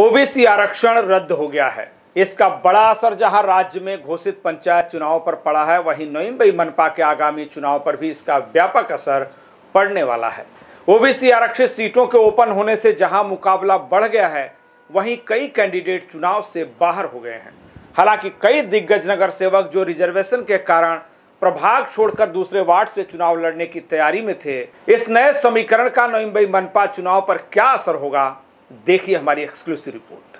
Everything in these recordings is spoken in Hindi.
ओबीसी आरक्षण रद्द हो गया है। इसका बड़ा असर जहां राज्य में घोषित पंचायत चुनाव पर पड़ा है, वहीं नवंबर मनपा के आगामी चुनाव पर भी इसका व्यापक असर पड़ने वाला है। ओबीसी आरक्षित सीटों के ओपन होने से जहां मुकाबला बढ़ गया है, वहीं कई कैंडिडेट चुनाव से बाहर हो गए हैं। हालांकि कई दिग्गज नगर सेवक जो रिजर्वेशन के कारण प्रभाग छोड़कर दूसरे वार्ड से चुनाव लड़ने की तैयारी में थे, इस नए समीकरण का नवंबर मनपा चुनाव पर क्या असर होगा, देखिए हमारी एक्सक्लूसिव रिपोर्ट।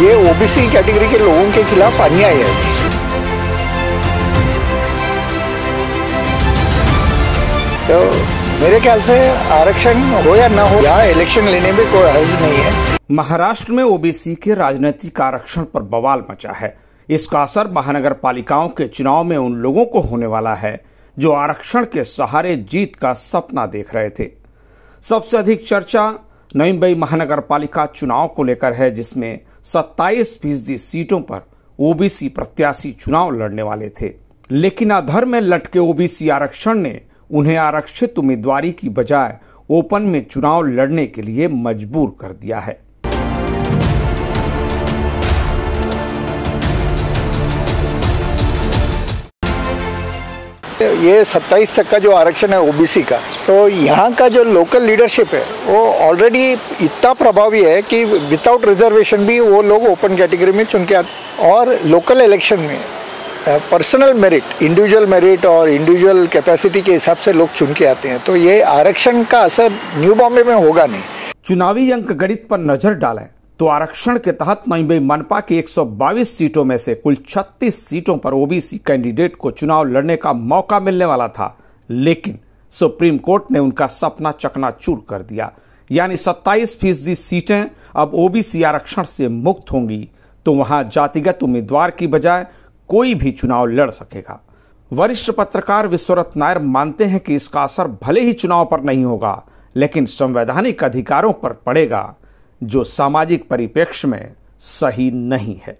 ये ओबीसी कैटेगरी के लोगों के खिलाफ अन्याय है। तो मेरे ख्याल से आरक्षण हो या ना हो, यहाँ इलेक्शन लेने में कोई हर्ज नहीं है। महाराष्ट्र में ओबीसी के राजनीतिक आरक्षण पर बवाल मचा है। इसका असर महानगर पालिकाओं के चुनाव में उन लोगों को होने वाला है जो आरक्षण के सहारे जीत का सपना देख रहे थे। सबसे अधिक चर्चा नवींबई महानगर पालिका चुनाव को लेकर है, जिसमें 27% सीटों पर ओबीसी प्रत्याशी चुनाव लड़ने वाले थे, लेकिन अधर में लटके ओबीसी आरक्षण ने उन्हें आरक्षित उम्मीदवारी की बजाय ओपन में चुनाव लड़ने के लिए मजबूर कर दिया है। ये 27% जो आरक्षण है ओबीसी का, तो यहाँ का जो लोकल लीडरशिप है वो ऑलरेडी इतना प्रभावी है कि विदाउट रिजर्वेशन भी वो लोग ओपन कैटेगरी में चुन के आते। और लोकल इलेक्शन में पर्सनल मेरिट और इंडिविजुअल कैपेसिटी के हिसाब से लोग चुन के आते हैं, तो ये आरक्षण का असर न्यू बॉम्बे में होगा नहीं। चुनावी अंक गणित पर नजर डालें तो आरक्षण के तहत मुंबई मनपा की 122 सीटों में से कुल 36 सीटों पर ओबीसी कैंडिडेट को चुनाव लड़ने का मौका मिलने वाला था, लेकिन सुप्रीम कोर्ट ने उनका सपना चकनाचूर कर दिया। यानी 27% सीटें अब ओबीसी आरक्षण से मुक्त होंगी, तो वहां जातिगत उम्मीदवार की बजाय कोई भी चुनाव लड़ सकेगा। वरिष्ठ पत्रकार विश्वरथ नायर मानते हैं कि इसका असर भले ही चुनाव पर नहीं होगा, लेकिन संवैधानिक अधिकारों पर पड़ेगा, जो सामाजिक परिप्रेक्ष्य में सही नहीं है।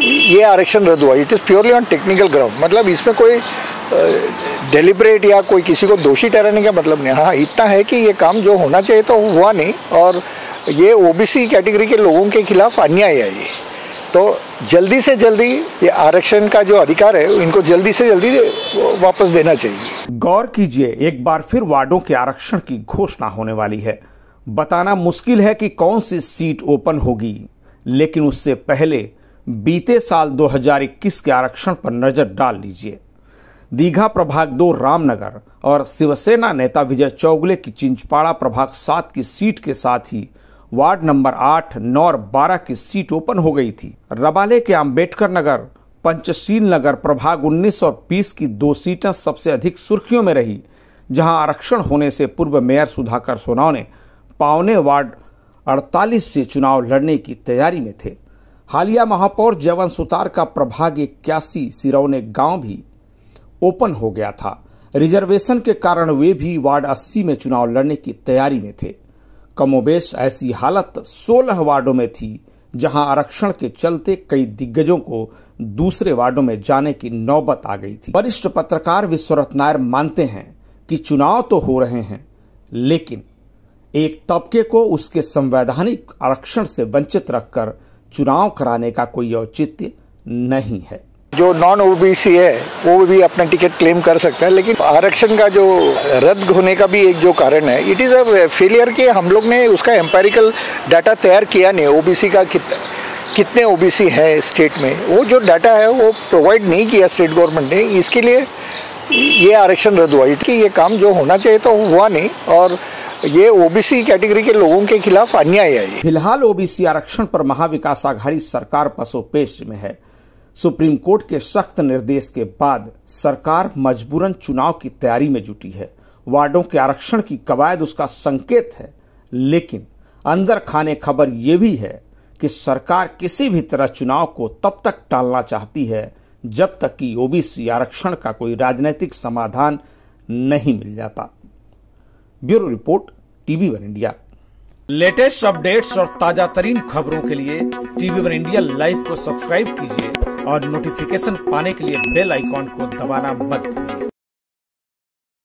ये आरक्षण रद्द हुआ, it is purely on technical ground, मतलब इसमें कोई डेलिब्रेट या कोई किसी को दोषी ठहराने का मतलब नहीं। हाँ, इतना है कि ये काम जो होना चाहिए तो हुआ नहीं, और ये ओबीसी कैटेगरी के लोगों के खिलाफ अन्याय है। ये तो जल्दी से जल्दी ये आरक्षण का जो अधिकार है इनको जल्दी से जल्दी वापस देना चाहिए। गौर कीजिए, एक बार फिर वार्डों के आरक्षण की घोषणा होने वाली है। बताना मुश्किल है कि कौन सी सीट ओपन होगी, लेकिन उससे पहले बीते साल 2021 के आरक्षण पर नजर डाल लीजिए। दीघा प्रभाग 2 रामनगर और शिवसेना नेता विजय चौगले की चिंचपाड़ा प्रभाग 7 की सीट के साथ ही वार्ड नंबर 8, 9 और 12 की सीट ओपन हो गई थी। रबाले के अंबेडकर नगर, पंचशील नगर प्रभाग 19 और 20 की 2 सीटें सबसे अधिक सुर्खियों में रही, जहाँ आरक्षण होने से पूर्व मेयर सुधाकर सोनवणे पावने वार्ड 48 से चुनाव लड़ने की तैयारी में थे। हालिया महापौर जवंत सुतार का प्रभाग 81 सिरौने गांव भी ओपन हो गया था। रिजर्वेशन के कारण वे भी वार्ड 80 में चुनाव लड़ने की तैयारी में थे। कमोबेश ऐसी हालत 16 वार्डों में थी, जहां आरक्षण के चलते कई दिग्गजों को दूसरे वार्डों में जाने की नौबत आ गई थी। वरिष्ठ पत्रकार विश्वरथ नायर मानते हैं कि चुनाव तो हो रहे हैं, लेकिन एक तबके को उसके संवैधानिक आरक्षण से वंचित रखकर चुनाव कराने का कोई औचित्य नहीं है। जो नॉन ओबीसी है वो भी अपना टिकट क्लेम कर सकता है, लेकिन आरक्षण का जो रद्द होने का भी एक जो कारण है, इट इज़ अ फेलियर के हम लोग ने उसका एम्पेरिकल डाटा तैयार किया नहीं। ओबीसी का कितने ओबीसी है स्टेट में, वो जो डाटा है वो प्रोवाइड नहीं किया स्टेट गवर्नमेंट ने, इसके लिए ये आरक्षण रद्द हुआ। कि ये काम जो होना चाहिए तो हुआ नहीं, और ये ओबीसी कैटेगरी के लोगों के खिलाफ अन्याय है। फिलहाल ओबीसी आरक्षण पर महाविकास आघाड़ी सरकार पसोपेश में है। सुप्रीम कोर्ट के सख्त निर्देश के बाद सरकार मजबूरन चुनाव की तैयारी में जुटी है। वार्डों के आरक्षण की कवायद उसका संकेत है, लेकिन अंदर खाने खबर यह भी है कि सरकार किसी भी तरह चुनाव को तब तक टालना चाहती है जब तक कि ओबीसी आरक्षण का कोई राजनीतिक समाधान नहीं मिल जाता। Bureau report, TV1 India. Latest updates और ताजा तरीन खबरों के लिए TV1 इंडिया लाइव को सब्सक्राइब कीजिए और नोटिफिकेशन पाने के लिए बेल आइकॉन को दबाना मत भूलिए।